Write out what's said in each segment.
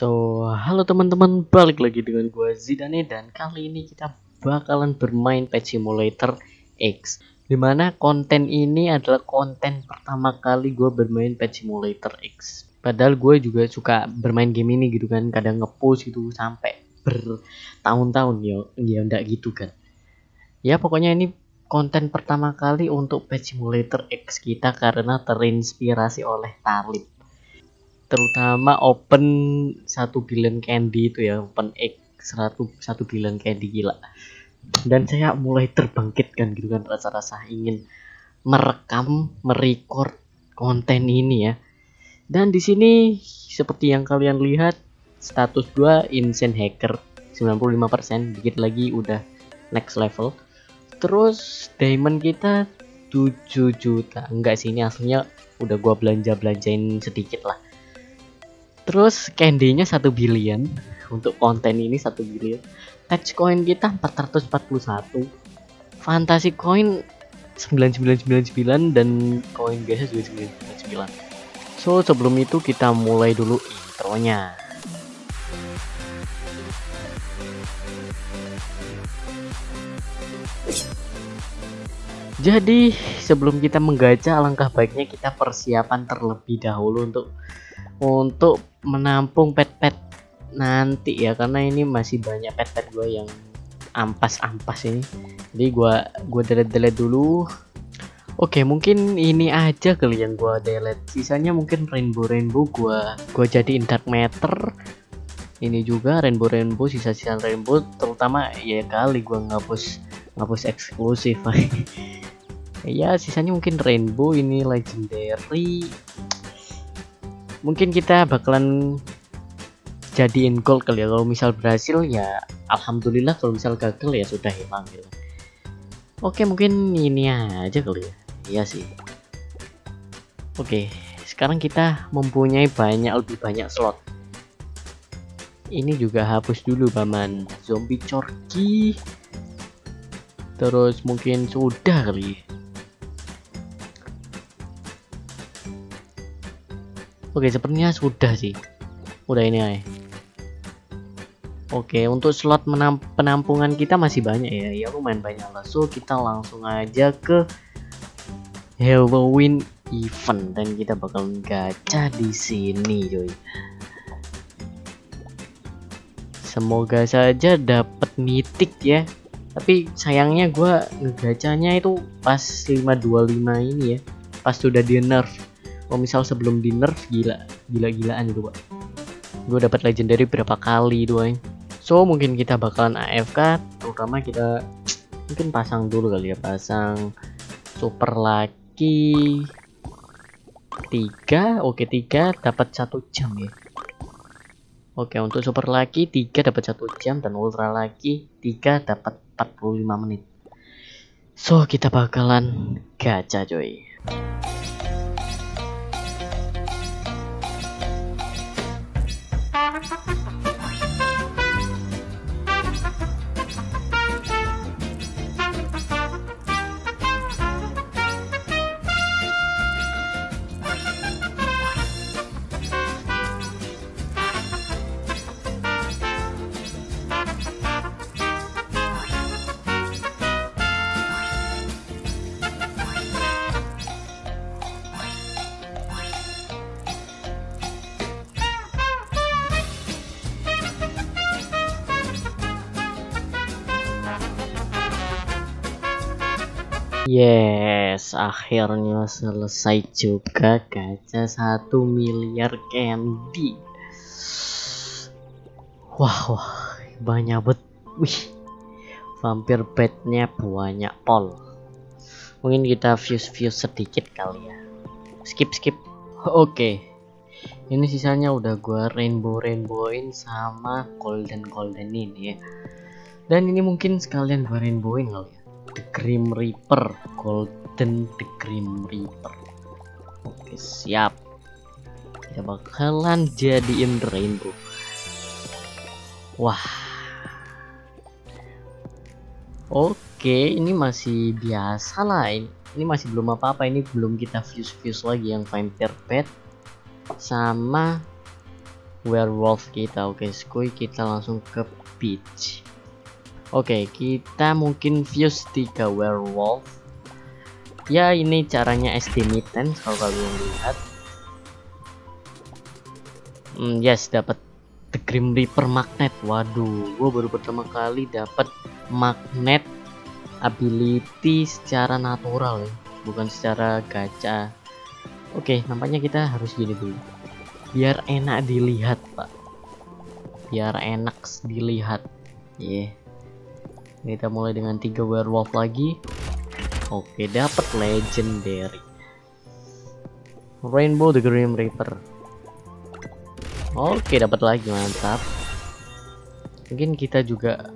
So, halo teman-teman, balik lagi dengan gua Zidane, dan kali ini kita bakalan bermain Pet Simulator X. Dimana konten ini adalah konten pertama kali gua bermain Pet Simulator X. Padahal gue juga suka bermain game ini gitu kan, kadang nge-post gitu sampai bertahun-tahun ya ndak gitu kan. Ya pokoknya ini konten pertama kali untuk Pet Simulator X kita karena terinspirasi oleh Thalibz. Terutama open 1 billion candy itu ya, open egg 1 billion candy, gila. Dan saya mulai terbangkitkan gitu kan, rasa-rasa ingin merekam, merecord konten ini ya. Dan di sini seperti yang kalian lihat, status gua insane hacker 95%, dikit lagi udah next level. Terus diamond kita 7 juta. Enggak sih, ini aslinya udah gua belanja-belanjain sedikit lah. Terus candy-nya 1 billion. Untuk konten ini 1 billion. Touch coin kita 441. Fantasy coin 9999 dan koin biasa juga 999. So, sebelum itu kita mulai dulu intronya. Jadi, sebelum kita menggacha, alangkah baiknya kita persiapan terlebih dahulu untuk menampung pet-pet nanti ya, karena ini masih banyak pet-pet gue yang ampas-ampas ini, jadi gue delete dulu. Oke, mungkin ini aja kali yang gue delete, sisanya mungkin rainbow gue jadiin Dark Matter, ini juga rainbow, sisa-sisa rainbow, terutama ya kali gue ngapus eksklusif. Ya sisanya mungkin rainbow, ini legendary. Mungkin kita bakalan jadiin gold kali ya, kalau misal berhasil ya alhamdulillah, kalau misal gagal ya sudah hilang gitu. Oke, mungkin ini aja kali ya. Iya sih. Oke, sekarang kita mempunyai lebih banyak slot. Ini juga hapus dulu paman, zombie corgi. Terus mungkin sudah kali. Oke, sepertinya sudah sih. Udah ini aja. Oke, untuk slot penampungan kita masih banyak ya. Ya lumayan banyak lah. So, kita langsung aja ke Halloween event, dan kita bakal gacha di sini, coy. Semoga saja dapat mythic ya. Tapi sayangnya gua ngegacanya itu pas 525 ini ya. Pas sudah di nerf. Oh, misal sebelum di nerf gila-gilaan itu, Pak. Gue dapat legendary berapa kali doang. So, mungkin kita bakalan AFK, terutama kita mungkin pasang dulu kali ya, pasang super lucky 3. Oke, 3 dapat 1 jam ya. Oke, untuk super lucky 3 dapat 1 jam dan ultra lucky 3 dapat 45 menit. So, kita bakalan gacha, coy. Yes, akhirnya selesai juga gacha 1 miliar candy. Wah, banyak bet. Wih, vampir bednya banyak pol. Mungkin kita fuse sedikit kali ya. Skip. Oke. Ini sisanya udah gua rainbowin sama golden ini ya. Dan ini mungkin sekalian gua rainbowin kali ya. The Grim Reaper, golden The Grim Reaper. Oke, siap. Kita bakalan jadiin rainbow. Wah. Oke, ini masih biasa lah. Ini masih belum apa-apa. Ini belum kita fuse lagi yang vampire pet sama werewolf kita. Oke, skuy, kita langsung ke beach. Oke, kita mungkin fuse 3 werewolf. Ya, ini caranya SD Mitten kalau kalian lihat. Yes, dapat The Grim Reaper magnet. Waduh, gua baru pertama kali dapat magnet ability secara natural, bukan secara gacha. Oke, nampaknya kita harus gini dulu biar enak dilihat, Pak. Biar enak dilihat. Iya. Yeah. Kita mulai dengan 3 werewolf lagi. Oke, dapat legendary. Rainbow The Grim Reaper. Oke, dapat lagi, mantap. Mungkin kita juga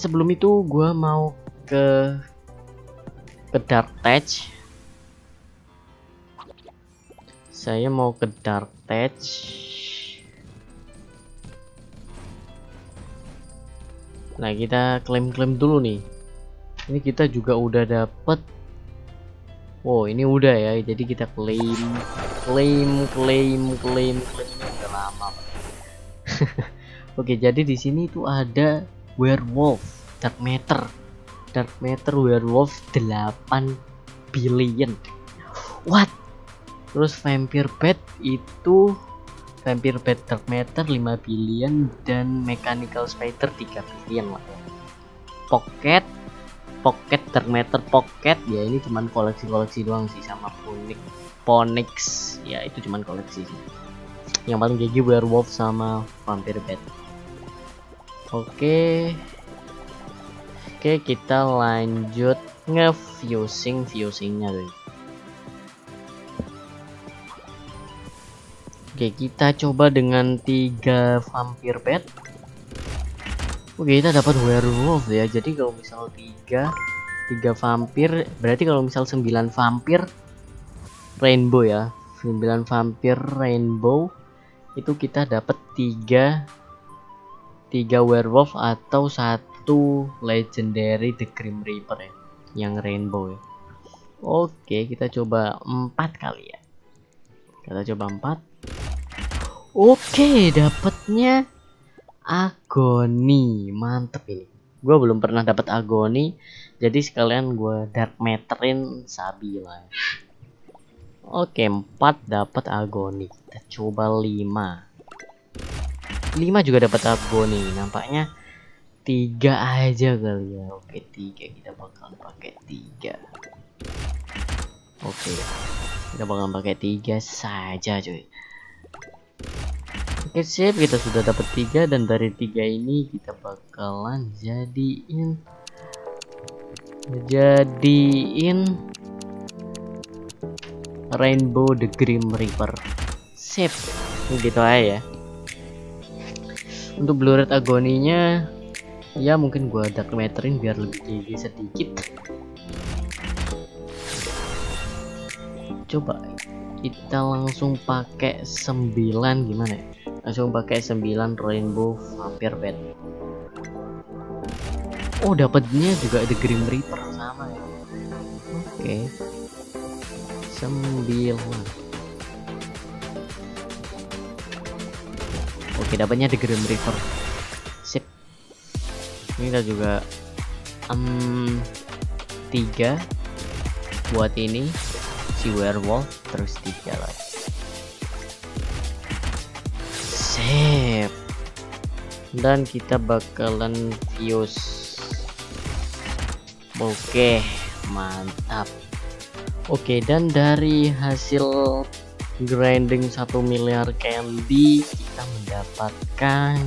sebelum itu gua mau ke Dark Touch. Saya mau ke Dark Touch. Nah, kita klaim-klaim dulu nih. Ini kita juga udah dapet. Wow, ini udah ya. Jadi kita klaim. Udah lama. Oke, jadi di sini tuh ada werewolf Dark Matter. Dark Matter werewolf 8 billion. What? Terus vampire bed itu vampire bed Dark Matter 5 billion dan mechanical spider 3 billion lah. Pocket Dark Matter pocket ya, ini cuman koleksi-koleksi doang sih, sama ponix ya, itu cuman koleksi sih. Yang paling gigi werewolf sama vampire bed. Oke, kita lanjut nge-fusing-fusingnya dulu. Oke, kita coba dengan 3 vampire bed. Oke, kita dapat werewolf ya. Jadi kalau misal 3 vampir, berarti kalau misal 9 vampir rainbow ya. 9 vampir rainbow itu kita dapat 3 werewolf atau 1 legendary The Grim Reaper ya, yang rainbow ya. Oke, kita coba 4 kali ya. Kita coba 4. Oke, dapatnya Agony, mantep ini. Gua belum pernah dapat Agony, jadi sekalian gua Dark Matterin sabi lah. Oke, 4 dapat Agony. Kita coba 5 juga dapat Agony. Nampaknya 3 aja kali ya. Oke, 3 kita bakal pakai 3. Oke, kita bakal pakai 3 saja, cuy. Oke, siap, kita sudah dapat 3 dan dari 3 ini kita bakalan jadiin Rainbow The Grim Reaper. Sip, begitu aja ya. Untuk Blu-ray Agony-nya ya mungkin gua dark matterin biar lebih gede sedikit. Coba kita langsung pakai 9, gimana ya? Langsung pakai 9 rainbow vampire bed. Oh, dapatnya juga The Grim Reaper sama ya. Oke, 9. Oke, dapatnya The Grim Reaper. Sip. Ini kita juga 3 buat ini si werewolf, terus 3 lagi. Sip. Dan kita bakalan fuse. Oke, mantap. Oke, dan dari hasil grinding 1 miliar candy kita mendapatkan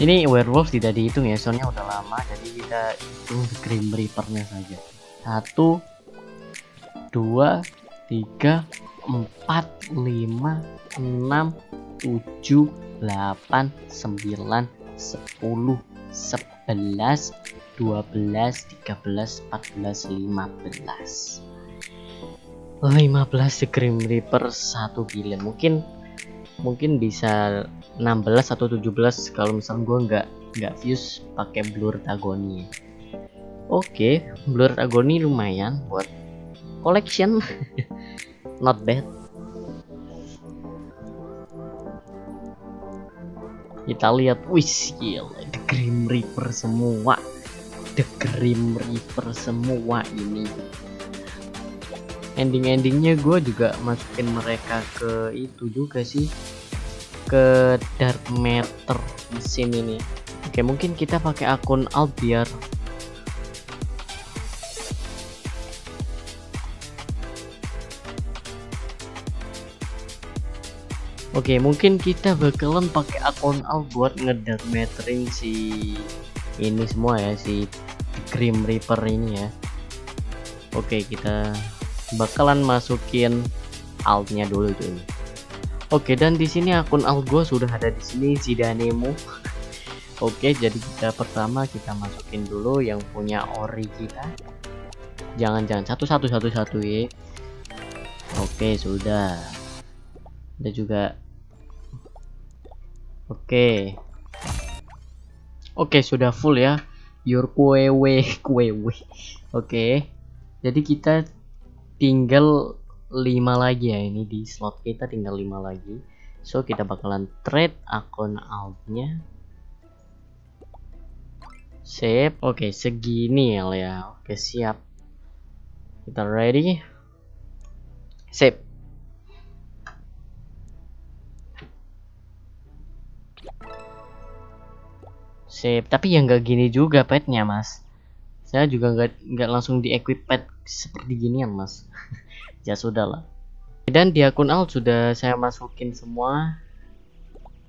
ini werewolf tidak dihitung ya, soalnya udah lama, jadi kita hitung The Grim Reaper-nya saja. 1 2 3 4 5 6 7 8 9 10 11 12 13 14 15 The Grim Reaper 1 billion. Mungkin bisa 16 atau 17 kalau misalnya gue nggak fuse pakai Blur Agony. Oke, Blur Agony lumayan buat collection. Not bad. Kita lihat, wis gila, The Grim Reaper semua. The Grim Reaper semua ini. Ending-endingnya gue juga masukin mereka ke itu juga sih, ke Dark Matter mesin ini. Oke, mungkin kita pakai akun alt biar Oke, mungkin kita bakalan pakai akun alt buat ngedark mattering si ini semua ya, si Grim Reaper ini ya. Oke, kita bakalan masukin altnya dulu tuh. Oke, dan di sini akun alt gua sudah ada di sini, si Danimu. Oke, jadi kita pertama kita masukin dulu yang punya ori kita. Jangan-jangan satu ya. Oke, sudah. Ada juga. Oke, sudah full ya. Your kue. Oke. Jadi kita tinggal 5 lagi ya, ini di slot kita tinggal 5 lagi. So kita bakalan trade akun altnya. Sip. Oke, segini ya. Oke, siap. Kita ready. Sip. Sip, tapi yang nggak gini juga petnya, Mas. Saya juga nggak langsung di equip pet seperti ginian, Mas. Ya sudahlah. Dan di akun alt sudah saya masukin semua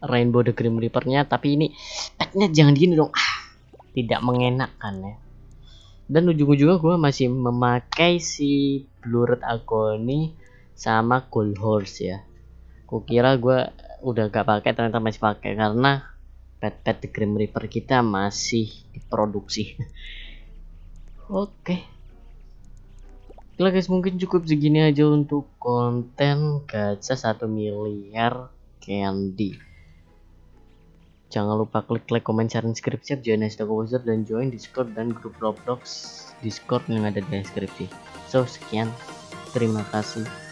Rainbow The Grim Reaper-nya, tapi ini petnya jangan gini dong. Ah, tidak mengenakan ya. Dan ujung-ujungnya gue masih memakai si Blured Agony sama Cool Horse ya. Kukira gue udah gak pakai, ternyata masih pakai karena pet-pet The Grim Reaper kita masih diproduksi. Oke. Oke guys, mungkin cukup segini aja untuk konten gacha 1 miliar candy. Jangan lupa klik like, comment, share, subscribe, join hashtag wizard, dan join Discord dan grup Roblox Discord yang ada di deskripsi. So, sekian. Terima kasih.